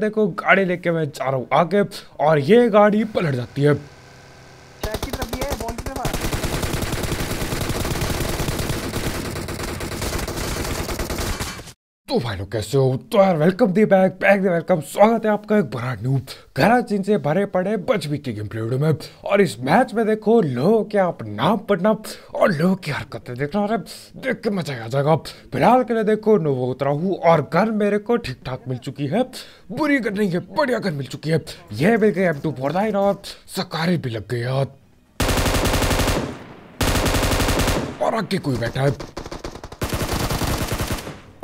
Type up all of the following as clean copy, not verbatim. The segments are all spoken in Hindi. देखो गाड़ी लेके मैं जा रहा हूँ आगे और ये गाड़ी पलट जाती है। तो भाई लोग कैसे हो? तो यार वेलकम दी बैक वेलकम, स्वागत है आपका एक बड़ा न्यू गहरा चीन से भरे पड़े बचवी की गेम प्ले में। और इस मैच में देखो लोगों के आप नाम पढ़ना और लोगों की हरकतें देखना, अरे देख के मजा आ जाएगा। फिलहाल के लिए देखो नोवो उतरा हूँ और गन मेरे को ठीक ठाक मिल चुकी है, बुरी गन नहीं है, बढ़िया गन मिल चुकी है। यह मिल गई M249 और सकारी भी लग गई और आगे कोई बैठा है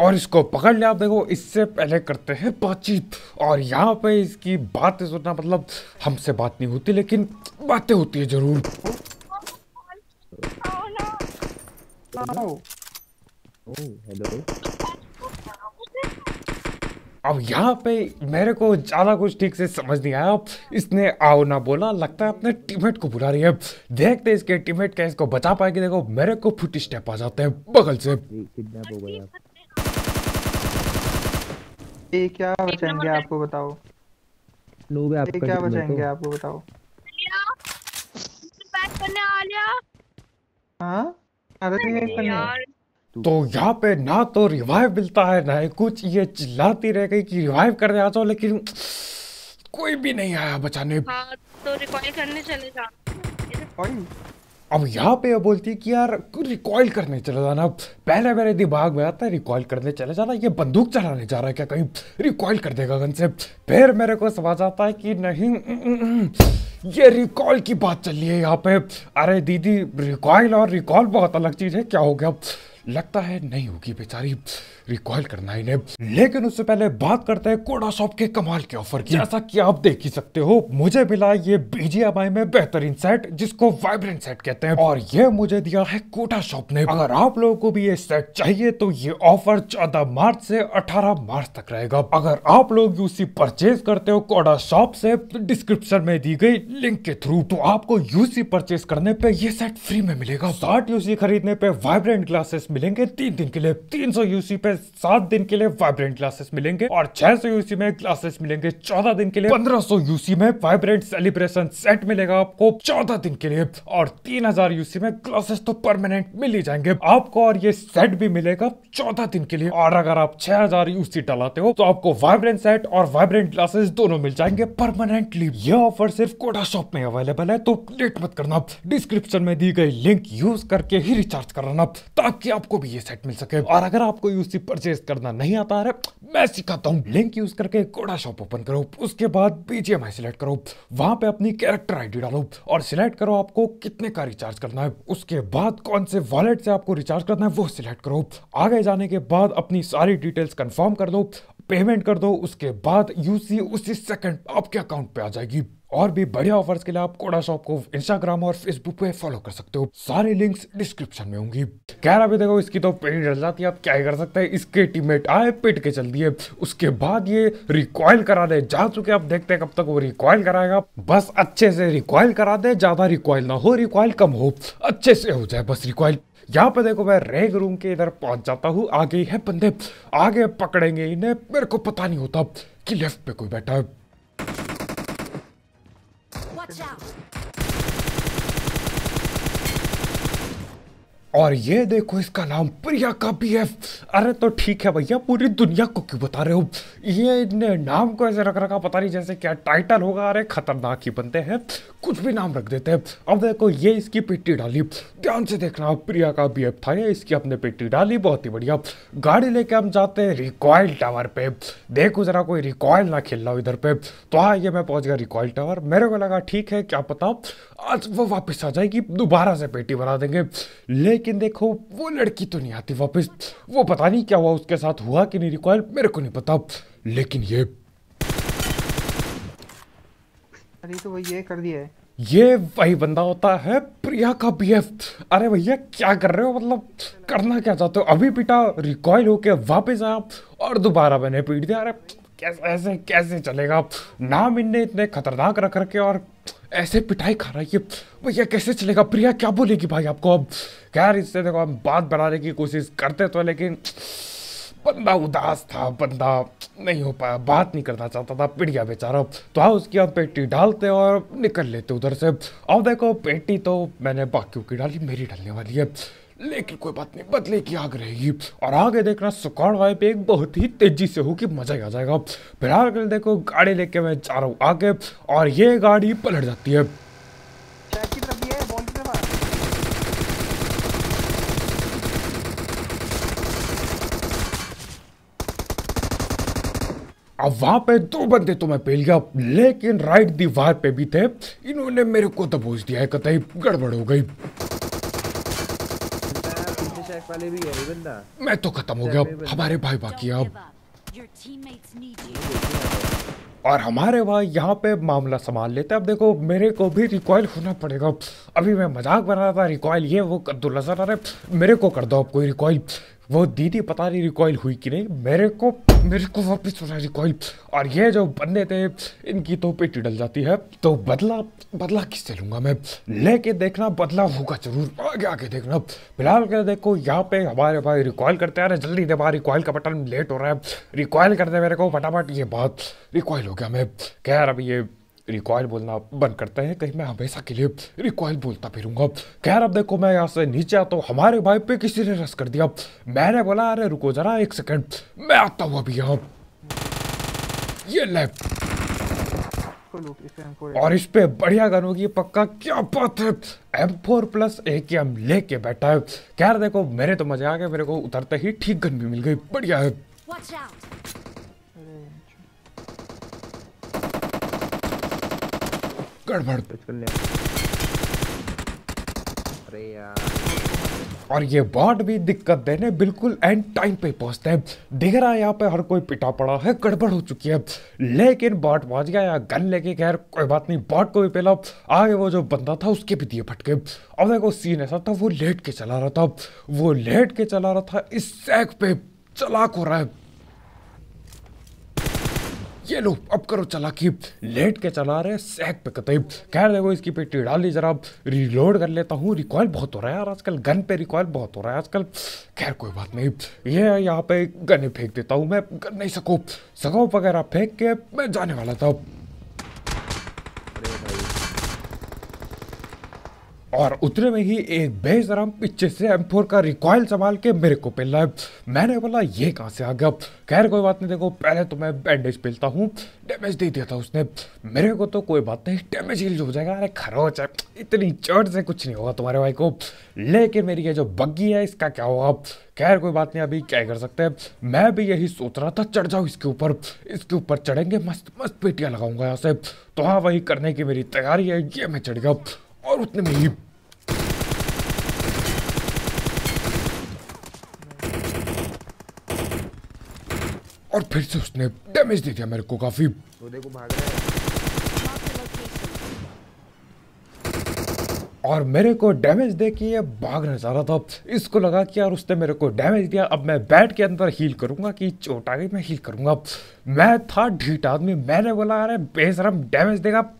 और इसको पकड़ लिया। आप देखो इससे पहले करते हैं बातचीत और यहाँ पे इसकी बातें सुनना, मतलब हमसे बात नहीं होती लेकिन बातें होती है जरूर। अब यहाँ पे मेरे को ज़्यादा कुछ ठीक से समझ नहीं आया, इसने आओ ना बोला, लगता है अपने टीममेट को बुला रही है। देखते इसके टीममेट क्या इसको बचा पाएगी। देखो मेरे को फुट स्टेप आ जाते हैं बगल से। ये क्या बचेंगे आपको बताओ, लोग आपको क्या बचेंगे आपको बताओ। तो यहाँ पे ना तो रिवाइव मिलता है ना कुछ, ये चिल्लाती रह गई कि रिवाइव करने आ जाओ लेकिन कोई भी नहीं आया बचाने। हाँ, तो रिकॉइल करने चले जाओ। अब यहाँ पे वो बोलती है कि यार रिकॉइल करने चले जाना। पहले मेरे दिमाग में आता है रिकॉइल करने चले जाना, ये बंदूक चलाने जा रहा है क्या, कहीं रिकॉइल कर देगा गन से। फिर मेरे को समझ आता है कि नहीं ये रिकॉइल की बात चल रही है यहाँ पे। अरे दीदी रिकॉइल और रिकॉल बहुत अलग चीज़ है, क्या हो गया? लगता है नहीं होगी बेचारी, रिकॉइल करना ही नहीं। लेकिन उससे पहले बात करते हैं कोटा शॉप के कमाल के ऑफर की। जैसा कि आप देख ही सकते हो मुझे मिला ये BGMI में बेहतरीन सेट जिसको वाइब्रेंट सेट कहते हैं और ये मुझे दिया है कोटा शॉप ने। अगर आप लोगों को भी ये सेट चाहिए तो ये ऑफर 14 मार्च से 18 मार्च तक रहेगा। अगर आप लोग UC परचेज करते हो कोटा शॉप से डिस्क्रिप्शन में दी गई लिंक के थ्रू तो आपको UC परचेज करने पे ये सेट फ्री में मिलेगा। 60 UC खरीदने पे वाइब्रेंट ग्लासेस मिलेंगे 3 दिन के लिए, 300 UC पे 7 दिन के लिए वाइब्रेंट क्लासेस मिलेंगे और 600 UC में क्लासेस मिलेंगे 14 दिन के लिए। 1500 UC में वाइब्रेंट सेलिब्रेशन सेट मिलेगा आपको 14 दिन के लिए और 3000 UC में क्लासेस तो परमानेंट मिल ही जाएंगे आपको और ये सेट भी मिलेगा 14 दिन के लिए। और अगर आप 6000 UC डालाते हो तो आपको वाइब्रेंट सेट और वाइब्रेंट क्लासेस दोनों मिल जाएंगे परमानेंटली। ये ऑफर सिर्फ कोटा शॉप में अवेलेबल है तो लेट मत करना, डिस्क्रिप्शन में दी गई लिंक यूज करके ही रिचार्ज कराना ताकि आपको भी ये सेट मिल सके। और अगर आपको UC परचेज करना नहीं आता है, मैं सिखाता हूँ। लिंक यूज करके कोटा शॉप ओपन करो, उसके बाद BGMI सिलेक्ट करो, वहां पे अपनी कैरेक्टर ID डालो और सिलेक्ट करो आपको कितने का रिचार्ज करना है। उसके बाद कौन से वॉलेट से आपको रिचार्ज करना है वो सिलेक्ट करो। आगे जाने के बाद अपनी सारी डिटेल्स कंफर्म कर दो, पेमेंट कर दो, उसके बाद UC उसी सेकंड आपके अकाउंट पे आ जाएगी। और भी बढ़िया ऑफर्स के लिए आप कोटा शॉप को Instagram और Facebook पे फॉलो कर सकते हो, सारे लिंक्स डिस्क्रिप्शन में होंगी। कह रहा भी देखो इसकी तो पेट डल जाती है, आप क्या कर सकते हैं। इसके टीममेट आए पिट के चल दिए, उसके बाद ये रिकॉइल करा दे जा चुके। आप देखते हैं कब तक वो रिकॉइल कराएगा, बस अच्छे से रिकॉइल करा दे, ज्यादा रिकॉइल ना हो, रिकॉइल कम हो, अच्छे से हो जाए बस रिकॉइल। यहाँ पे देखो मैं रेग रूम के इधर पहुंच जाता हूँ, आगे है बंदे, आगे पकड़ेंगे इन्हें। मेरे को पता नहीं होता कि लेफ्ट पे कोई बैठा है। और ये देखो इसका नाम प्रिया का BF। अरे तो ठीक है भैया, पूरी दुनिया को क्यों बता रहे हो? ये नाम को ऐसे रख रखा पता नहीं जैसे क्या टाइटल होगा। अरे खतरनाक ही बनते हैं, कुछ भी नाम रख देते हैं। अब देखो ये इसकी पेटी डाली, ध्यान से देखना, प्रिया का BF था ये, इसकी अपने पेटी डाली, बहुत ही बढ़िया। गाड़ी लेके हम जाते हैं रिकॉइल टावर पे, देखो जरा कोई रिकॉइल ना खेलना इधर पे। तो हाँ ये मैं पहुंच गया रिकॉइल टावर। मेरे को लगा ठीक है क्या पता आज वो वापस आ जाएगी, दोबारा से पेटी बना देंगे। लेकिन देखो वो लड़की तो नहीं आती वापस, वो पता नहीं क्या हुआ उसके साथ, हुआ कि नहीं रिकॉइल मेरे को नहीं पता। लेकिन ये अरे तो वो ये कर दिया है, ये वही बंदा होता है प्रिया का BF। अरे भैया क्या कर रहे हो, मतलब करना क्या चाहते हो? अभी पिटा, रिकॉइल होके वापस आया और दोबारा मैंने पीट दिया। अरे ऐसे कैसे चलेगा? नाम इनने इतने खतरनाक रख रखे और ऐसे पिटाई खा रहा है ये, भैया कैसे चलेगा? प्रिया क्या बोलेगी भाई आपको? अब खैर इससे देखो हम बात बनाने की कोशिश करते तो लेकिन बंदा उदास था, बंदा नहीं हो पाया, बात नहीं करना चाहता था, पिट गया बेचारा। तो हाँ, उसकी आप पेटी डालते और निकल लेते उधर से। अब देखो पेटी तो मैंने बाकियों की डाली, मेरी डालने वाली है, लेकिन कोई बात नहीं, बदले की आग रहेगी। और आगे देखना सुखाड़ वाई पे एक बहुत ही तेजी से होगी, मजा ही आ जाएगा। फिलहाल देखो गाड़ी लेके मैं जा रहा हूँ आगे और ये गाड़ी पलट जाती है। अब वहाँ पे दो बंदे तो मैं पेल गया, लेकिन राइट दीवार पे भी थे, इन्होंने मेरे को दबोच दिया है, कतई गड़बड़ हो गई। वाले भी है बंदा, मैं तो खत्म हो गया। हमारे भाई बाकी है अब, और हमारे भाई यहाँ पे मामला संभाल लेते हैं। अब देखो मेरे को भी रिकॉइल होना पड़ेगा। अभी मैं मजाक बना रहा था रिकॉइल ये वो अब्दुल्ला सर, अरे मेरे को कर दो अब कोई रिकॉइल। वो दीदी पता नहीं रिकॉइल हुई कि नहीं, मेरे को वापस होना रिकॉइल। और ये जो बंदे थे इनकी तो पेटी डल जाती है। तो बदला किससे लूंगा मैं, लेकिन देखना बदला होगा जरूर, आगे आगे देखना। फिलहाल के देखो यहाँ पे हमारे भाई रिकॉइल करते हैं। अरे जल्दी दे भाई, रिकॉइल का बटन लेट हो रहा है, रिकॉइल कर दे मेरे को फटाफट। ये बात रिकॉइल हो गया मैं, कह यार अब ये रिकॉइल बोलना बंद करते हैं, कहीं मैं हमेशा के लिए रिकॉइल बोलता फिरूंगा। खैर अब देखो मैं यहाँ से नीचे आता हूँ, हमारे भाई पे किसी ने रस कर दिया। मैंने बोला अरे रुको जरा एक सेकंड, मैं आता हूँ अभी यहाँ। ये लेफ्ट और इस पे बढ़िया गन होगी पक्का, क्या बात है। M4 प्लस AKM लेके बैठा है। खैर देखो मेरे तो मजे आ गए, मेरे को उतरते ही ठीक गन भी मिल गई, बढ़िया है। और ये बॉट भी दिक्कत देने बिल्कुल एंड टाइम पे पहुंचते हैं। दिख रहा है यहाँ पे हर कोई पिटा पड़ा है, गड़बड़ हो चुकी है, लेकिन बॉट पहुंच गया या गन लेके। खैर कोई बात नहीं, बॉट को भी पहला आगे वो जो बंदा था उसके भी दिए फटके। अब देखो सीन ऐसा था, वो लेट के चला रहा था इस सैक पे, चलाक हो रहा है। ये लो अब करो चलाकी, लेट के चला रहे सैक पे कतई। खैर देखो इसकी पेटी डाली, जरा रिलोड कर लेता हूँ, रिकॉइल बहुत हो रहा है यार आजकल, गन पे रिकॉइल बहुत हो रहा है आजकल। खैर कोई बात नहीं, ये यहाँ पे गने फेंक देता हूँ मैं, गन नहीं स्कोप वगैरह फेंक के मैं जाने वाला था। और उतने में ही एक बेजराम पीछे से M4 का रिकॉइल संभाल के मेरे को पेला है। मैंने बोला ये कहाँ से आ गया। खैर कोई बात नहीं, देखो पहले तो मैं बैंडेज पेलता हूँ, डैमेज दे दिया था उसने मेरे को, तो कोई बात नहीं, डैमेज हील हो जाएगा। अरे खरोच है, इतनी चोट से कुछ नहीं होगा तुम्हारे भाई को, लेकिन मेरी ये जो बग्गी है इसका क्या होगा। खैर कोई बात नहीं, अभी क्या कर सकते हैं। मैं भी यही सोच रहा था चढ़ जाओ इसके ऊपर चढ़ेंगे, मस्त मस्त पेटियाँ लगाऊंगा यहाँ से। तो हाँ वही करने की मेरी तैयारी है। ये मैं चढ़ गया और उतने में ही और फिर से उसने डैमेज दे दिया मेरे को काफी। देखो भाग रहा है और मेरे को डैमेज दे के ये भागना चाह रहा था, इसको लगा कि यार उसने मेरे को डैमेज दिया, अब मैं बैट के अंदर हील करूंगा कि चोट आ गई मैं हील करूंगा। मैं था ढीठ आदमी, मैंने बोला अरे बेशरम डैमेज देगा,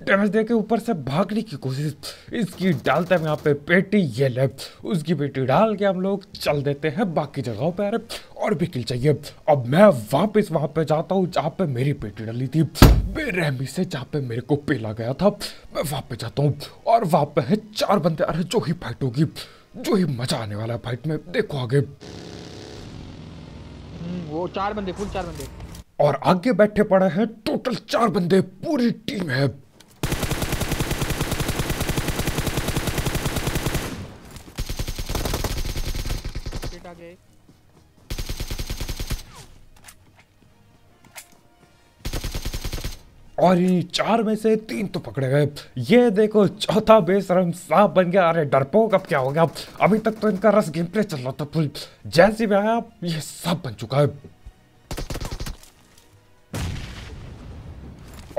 डैमेज दे के ऊपर से भागने की कोशिश। इसकी डालते हैं यहाँ पे पेटी, ये लेफ्ट उसकी पेटी डाल के हम लोग चल देते हैं बाकी जगहों पे। अरे और भी किल चाहिए। अब मैं वापस वहाँ पे जाता हूँ जहाँ पे मेरी पेटी डाली थी बेरहमी से, जहाँ पे मेरे को पेला गया था। मैं वहाँ पे जाता हूँ और वहाँ पे है चार बंदे। अरे जो ही फाइट होगी, जो ही मजा आने वाला है फाइट में, देखो आगे। वो चार बंदे और आगे बैठे पड़े हैं टोटल चार बंदे, पूरी टीम है। और इन चार में से तीन तो पकड़े गए। ये देखो चौथा बेशरम सांप बन गया। अरे डरपोक अब क्या हो गया, अभी तक तो इनका रस गेम प्ले चल रहा था फुल, जैसे भी आया ये सांप बन चुका है।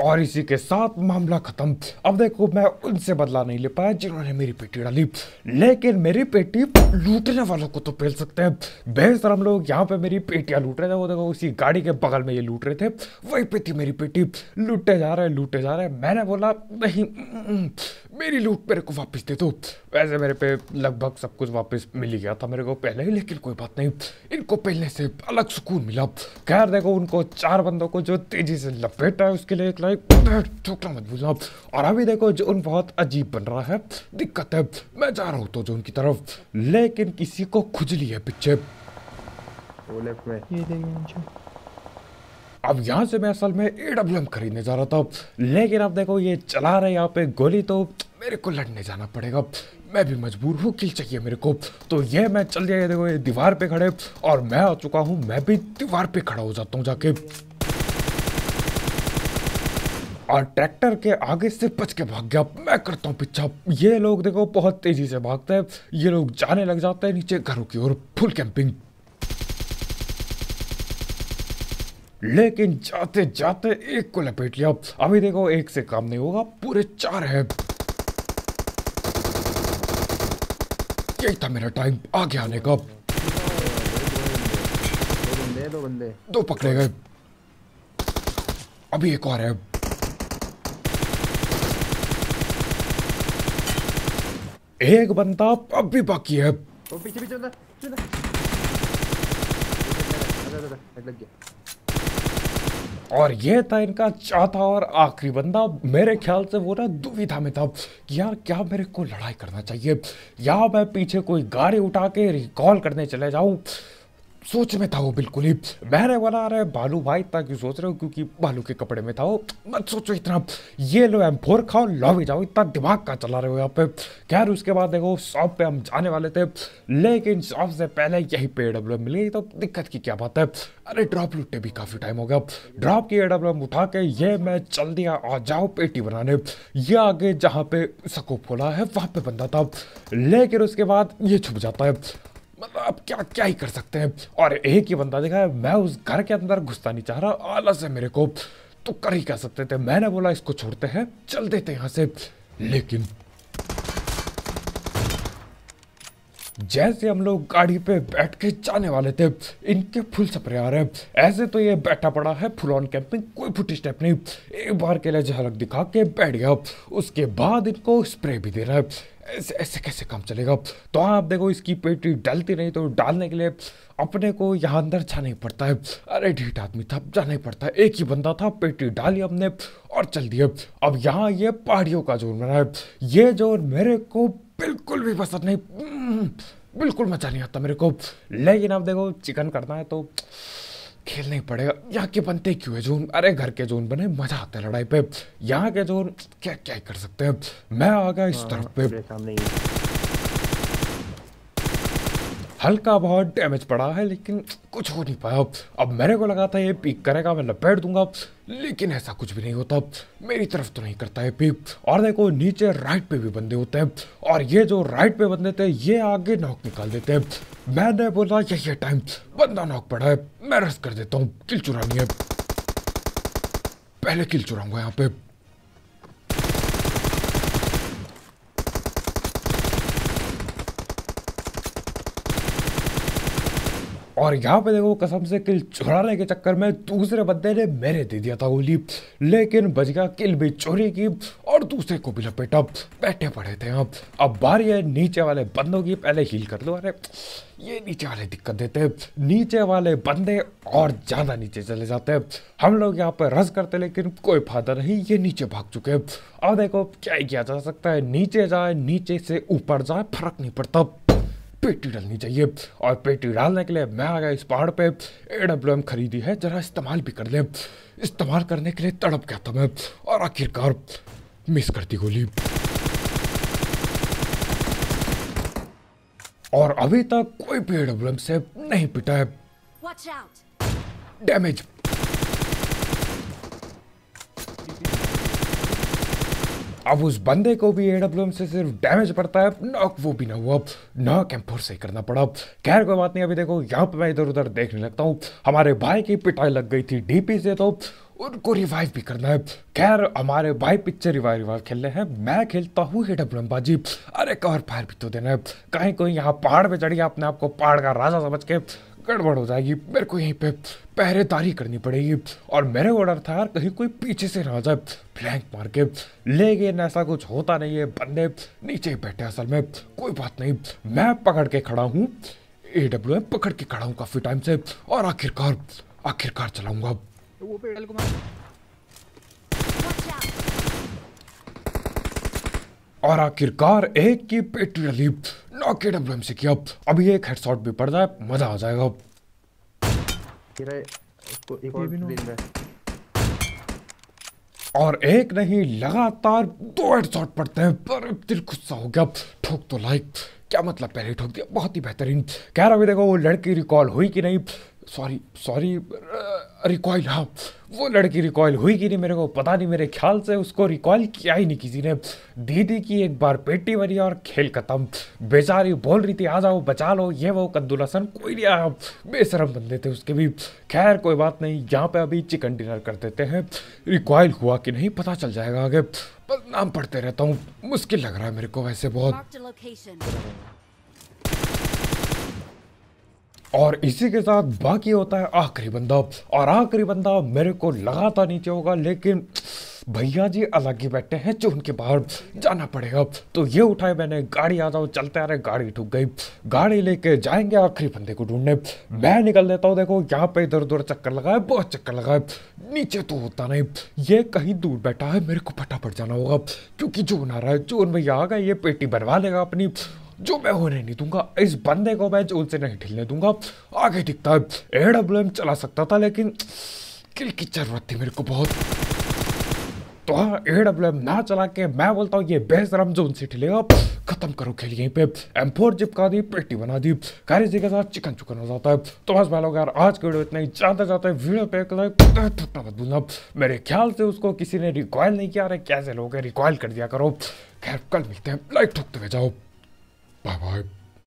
और इसी के साथ मामला खत्म। अब देखो मैं उनसे बदला नहीं ले पाया जिन्होंने मेरी पेटी डाली, लेकिन मेरी पेटी लूटने वालों को तो पेल सकते हैं। बेशरम लोग यहाँ पे मेरी पेटियाँ लूट रहे थे। वो देखो उसी गाड़ी के बगल में ये लूट रहे थे, वहीं पे थी मेरी पेटी, लूटे जा रहे। मैंने बोला नहीं, मेरी लूट मेरे को वापस दे दो। वैसे मेरे पे लगभग सब कुछ वापस मिल ही गया था मेरे को पहले ही, लेकिन कोई बात नहीं, इनको पहले से अलग सुकून मिला। खैर देखो उनको चार बंदों को जो तेजी से लपेटा है उसके लिए एक लाइक ठोकना मत भूलना। और अभी देखो जो उन बहुत अजीब बन रहा है, दिक्कत है मैं जा रहा हूँ तो जो उनकी तरफ, लेकिन किसी को खुजली है पीछे। अब यहाँ से मैं असल में AWM खरीदने जा रहा था, लेकिन अब देखो ये चला रहे यहाँ पे गोली, तो मेरे को लड़ने जाना पड़ेगा, मैं भी मजबूर हूँ, किल चाहिए मेरे को। तो ये मैं चल दिया, देखो ये दीवार पे खड़े और मैं आ चुका हूँ, मैं भी दीवार पे खड़ा हो जाता हूँ जाके, और ट्रैक्टर के आगे से बच के भाग गया। मैं करता हूँ पीछा, ये लोग देखो बहुत तेजी से भागते हैं, ये लोग जाने लग जाते हैं नीचे घरों की ओर, फुल कैंपिंग। लेकिन जाते जाते एक को लपेट लिया। अभी देखो एक से काम नहीं होगा, पूरे चार है। यही था मेरा टाइम आगे आने का। दो पकड़े गए, अभी एक और है। एक बंदा अब भी बाकी है। और ये था इनका चौथा और आखिरी बंदा। मेरे ख्याल से वो ना दुविधा में था कि यार क्या मेरे को लड़ाई करना चाहिए, या मैं पीछे कोई गाड़ी उठा के रिकॉल करने चले जाऊं, सोच में था वो बिल्कुल ही। मैंने बोला अरे बालू भाई ताकि सोच रहे हो, क्योंकि बालू के कपड़े में था वो, मत सोचो इतना, ये लो M4 खाओ, लो भी जाओ, इतना दिमाग का चला रहे हो यहाँ पे। खैर उसके बाद देखो शॉप पे हम जाने वाले थे, लेकिन शॉप से पहले यही पे AWM मिल गई, तो दिक्कत की क्या बात है। अरे ड्रॉप लुटते भी काफ़ी टाइम हो गया, ड्रॉप की AWM उठा के ये मैं चल दिया आ जाओ पेटी बनाने। ये आगे जहाँ पे सको खोला है वहाँ पे बंदा था, लेकिन उसके बाद ये छुप जाता है, मतलब आप क्या क्या ही कर सकते हैं। और एक ही बंदा देखा है, मैं उस घर के अंदर घुसता नहीं चाह रहा, आलस है मेरे को, तो कर ही क्या सकते थे। मैंने बोला इसको छोड़ते हैं, चल देते यहाँ से, लेकिन जैसे हम लोग गाड़ी पे बैठ के जाने वाले थे, इनके फुल सपरे आ रहे हैं। ऐसे तो ये बैठा पड़ा है फुल ऑन कैंपिंग, कोई फुटी स्टेप नहीं, एक बार के लिए झलक दिखा के बैठ गया, उसके बाद इनको स्प्रे भी दे रहा है। ऐसे कैसे काम चलेगा। तो आप देखो इसकी पेटी डालती नहीं, तो डालने के लिए अपने को यहाँ अंदर जाना ही पड़ता है। अरे ढीठ आदमी था, जाना ही पड़ता है। एक ही बंदा था, पेटी डाली हमने और चल दिए। अब यहाँ ये पहाड़ियों का जोन बना है, ये जोन मेरे को बिल्कुल भी पसंद नहीं, बिल्कुल मजा नहीं आता मेरे को। लेकिन आप देखो चिकन करना है तो खेलना ही पड़ेगा। यहाँ के बनते क्यों है जोन, अरे घर के जोन बने, मजा आता है लड़ाई पे। यहाँ के जोन क्या क्या कर सकते हैं। मैं आ गया इस तरफ पे, हल्का बहुत डैमेज पड़ा है लेकिन कुछ हो नहीं पाया। अब मेरे को लगा था ये पीक करेगा, मैं लपेट दूंगा, लेकिन ऐसा कुछ भी नहीं होता, मेरी तरफ तो नहीं करता है पीक। और देखो नीचे राइट पे भी बंदे होते हैं, और ये जो राइट पे बंदे थे ये आगे नॉक निकाल देते हैं। मैंने बोला यही टाइम, बंदा नॉक पड़ा है, मैं रश कर देता हूँ, किल चुरानी है, पहले किल चुराऊंगा यहाँ पे। और यहाँ पे देखो कसम से किल चुराने के चक्कर में दूसरे बंदे ने मेरे दे दिया था गोली, लेकिन बच गया, किल भी चोरी की और दूसरे को भी लपेटा। बैठे पड़े थे आप। अब बारी है नीचे वाले बंदों की, पहले हील कर लो। अरे ये नीचे वाले दिक्कत देते हैं, नीचे वाले बंदे और ज़्यादा नीचे चले जाते हैं। हम लोग यहाँ पर रस करते लेकिन कोई फायदा नहीं, ये नीचे भाग चुके हैं। अब देखो क्या किया जा सकता है, नीचे जाए, नीचे से ऊपर जाए, फर्क नहीं पड़ता, पेटी डालनी चाहिए। और पेटी डालने के लिए मैं आ गया इस पहाड़ पे, AWM खरीदी है, जरा इस्तेमाल भी कर ले, इस्तेमाल करने के लिए तड़प गया था मैं, और आखिरकार मिस करती गोली। और अभी तक कोई भी AWM से नहीं पिटा है। डैमेज अब उस बंदे को भी AWM से सिर्फ डैमेज पड़ता है, नॉक वो भी ना हुआ, नॉक M4 से करना पड़ा। खैर कोई बात नहीं। अभी देखो यहाँ पे मैं इधर उधर देखने लगता हूँ, हमारे भाई की पिटाई लग गई थी DP से, तो उनको रिवाइव भी करना है। खैर हमारे भाई पिक्चर रिवाइव खेलने हैं, मैं खेलता हूँ AWM बाजी। अरे कवर फायर भी तो देना है, कहीं कोई यहाँ पहाड़ पे चढ़ गया अपने आप को पहाड़ का राजा समझ के, गड़बड़ हो जाएगी, मेरे को यहीं पे पहरेदारी करनी पड़ेगी। और मेरे ऑर्डर था यार कहीं कोई पीछे से ना जाए फ्लैंक मार के, लेकिन ऐसा कुछ होता नहीं है, बंदे नीचे बैठे असल में। कोई बात नहीं, मैं पकड़ के खड़ा हूँ, AWM पकड़ के खड़ा हूँ काफ़ी टाइम से, और आखिरकार चलाऊंगा। और आखिरकार एक की पेटी डली, नॉक AWM से किया। अभी एक हेडशॉट भी पड़ जाए मजा आ जाएगा। और एक नहीं लगातार दो हेडशॉट पड़ते हैं, पर दिल गुस्सा हो गया। ठोक तो लाइक क्या मतलब, पहले ठोक दिया, बहुत ही बेहतरीन। कह रहा भी देखो वो लड़की रिकॉल हुई कि नहीं, सॉरी रिकॉइल, हाँ वो लड़की रिकॉइल हुई कि नहीं मेरे को पता नहीं, मेरे ख्याल से उसको रिकॉइल किया ही नहीं किसी ने। दीदी की एक बार पेटी भरी और खेल खत्म। बेचारी बोल रही थी आ जाओ बचा लो ये वो कद्दूलसन, कोई नहीं आया, बेशरम बंदे थे उसके भी। खैर कोई बात नहीं, यहाँ पे अभी चिकन डिनर कर देते हैं। रिकॉइल हुआ कि नहीं पता चल जाएगा आगे, पर नाम पढ़ते रहता हूँ, मुश्किल लग रहा है मेरे को वैसे बहुत। और इसी के साथ बाकी होता है आखिरी बंदा, और आखिरी बंदा मेरे को लगा था नीचे होगा, लेकिन भैया जी अलग ही बैठे हैं जो उनके बाहर जाना पड़ेगा। तो ये उठाए मैंने, गाड़ी आ जाओ चलते, अरे गाड़ी ठुक गई। गाड़ी लेके जाएंगे आखिरी बंदे को ढूंढने, मैं निकल देता हूँ। देखो यहाँ पे इधर उधर चक्कर लगाए, बहुत चक्कर लगाए, नीचे तो होता नहीं, ये कहीं दूर बैठा है, मेरे को फटाफट जाना होगा क्योंकि जोन आ रहा है। जोन भैया आ गए, ये पेटी बनवा लेगा अपनी, जो मैं होने नहीं दूंगा इस बंदे को, मैं जोन से नहीं ढीलने दूंगा। आगे दिखता है AWM चला सकता था, लेकिन किल की जरूरत थी मेरे को बहुत, तो हाँ AWM ना चला के मैं बोलता हूँ ये बेशरम जोन से ढीलेगा, खत्म करो खेल यहीं पे। M4 चिपका दी, पेटी बना दी, इसी के साथ चिकन चुकन हो जाता है। तो बस भाई लोग यार आज की वीडियो इतना ही, जाते वीडियो पे थोड़ा मत भूलना। मेरे ख्याल से उसको किसी ने रिकॉयल नहीं किया, अरे कैसे लोग रिकॉयल कर दिया करो। खैर कल मिलते हैं, लाइक ठोकते हुए जाओ, बाय बाय।